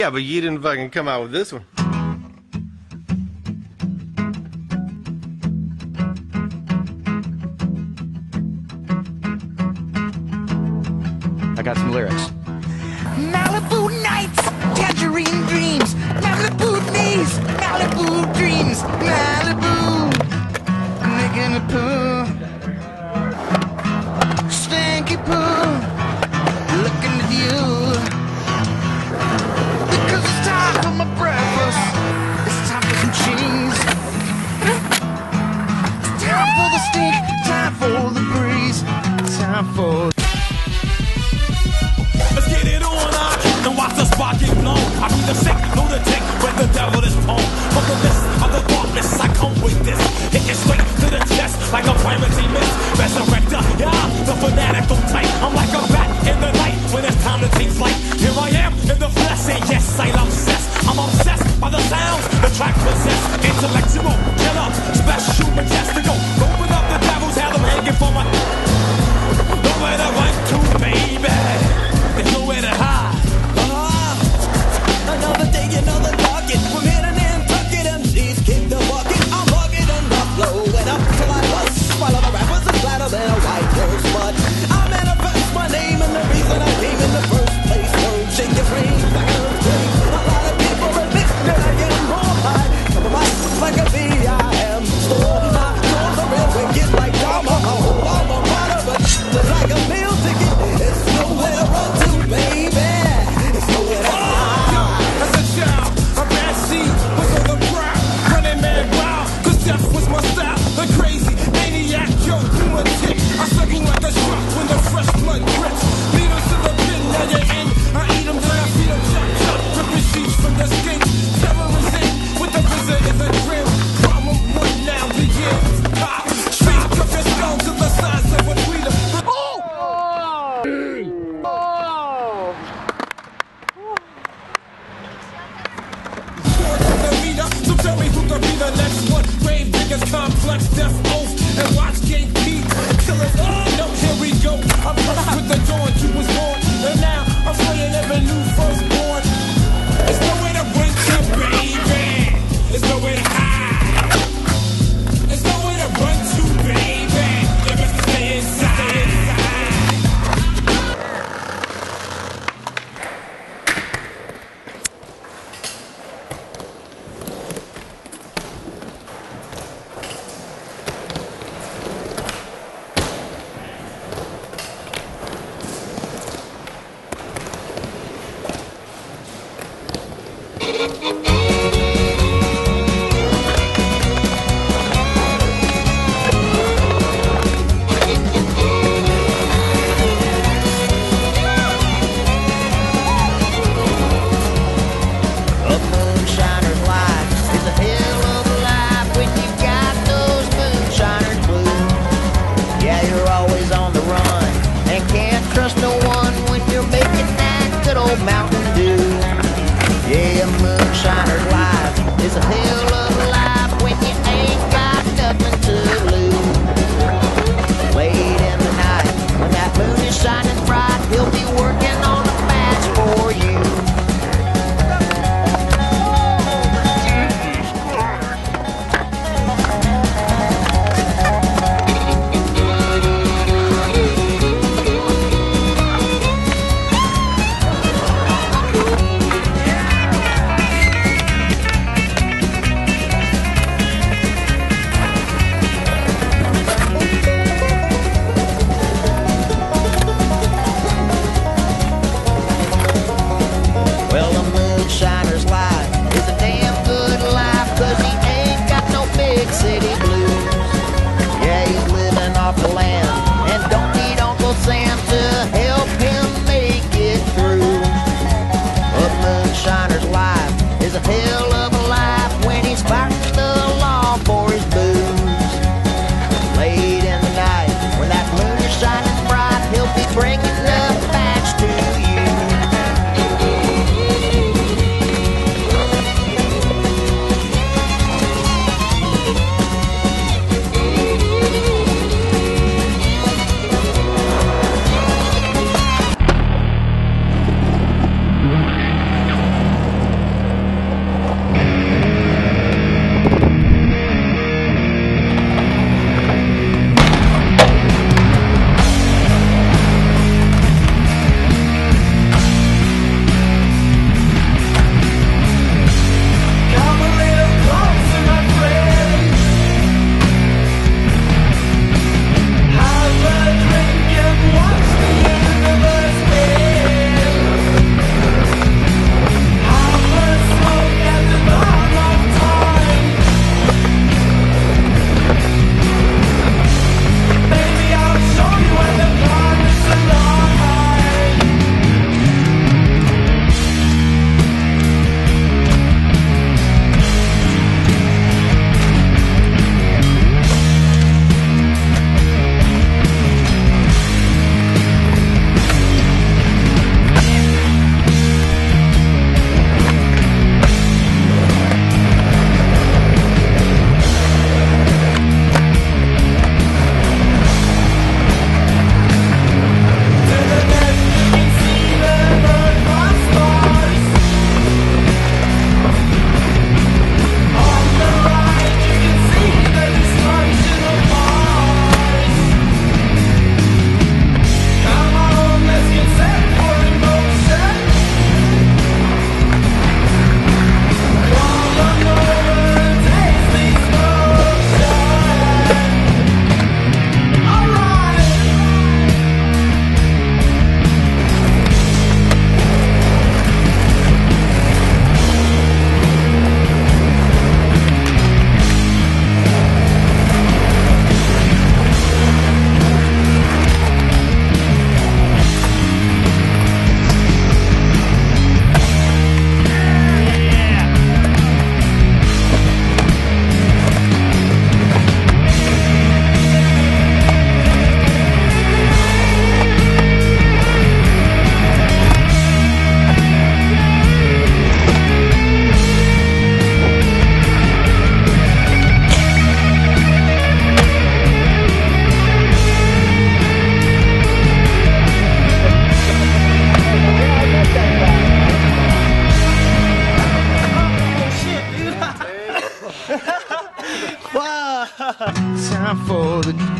Yeah, but you didn't fucking come out with this one. I got some lyrics. Malibu nights, tangerine dreams, Malibu knees, Malibu dreams, Malibu, lick in the pool, stinky pool. Let's get it on up and watch the spot get blown. I be the sick, know the tick, where the devil is home. From the list of the darkness, I come with this. Hit it straight to the chest like a primacy miss. Resurrector, yeah, the fanatical type. I'm like a bat in the night when it's time to take flight. Here I am in the flesh, and yes, I'm obsessed. I'm obsessed by the sounds the track possess. Intellectual, killer, special, majestical. Open up the devil's hell, I'm hanging for my... Nowhere to run to, baby. There's nowhere to hide. Another day, another target. From here to Nantucket, MCs keep the bucket. I'm rugged and I blow it up till I bust. While other rappers are flat on their white clothes, but I manifest my name and the reason I came in the first place. Don't shake your frame, I can't take. A lot of people admit that I get more high. Come on, like a B.I.M. store. My doors are real wicked like drama. I'm a runner, but it's like a meal ticket. It's nowhere to run to, baby. It's nowhere to hide. As a child, a bad seed was on the ground. Running man wild, cause death was my style. The crazy maniac, yo, you a tick. I circle like a shark when the fresh blood drips. Lead us to the bin, now you in. I eat them, then I feed them, chop, chop. Ripping sheets from the skin. Terror is in, with the visit is a grim. Problem one now, the year. Pop, street, took your skull to the size of a tweeter. Complex death oath and watch Gate Pete till it's all. No, here we go. I'm cursed with the dawn you was born, and now I'm playing every new firstborn. There's nowhere to run to, baby. There's nowhere to hide. There's nowhere to run to, baby. You have to stay time for the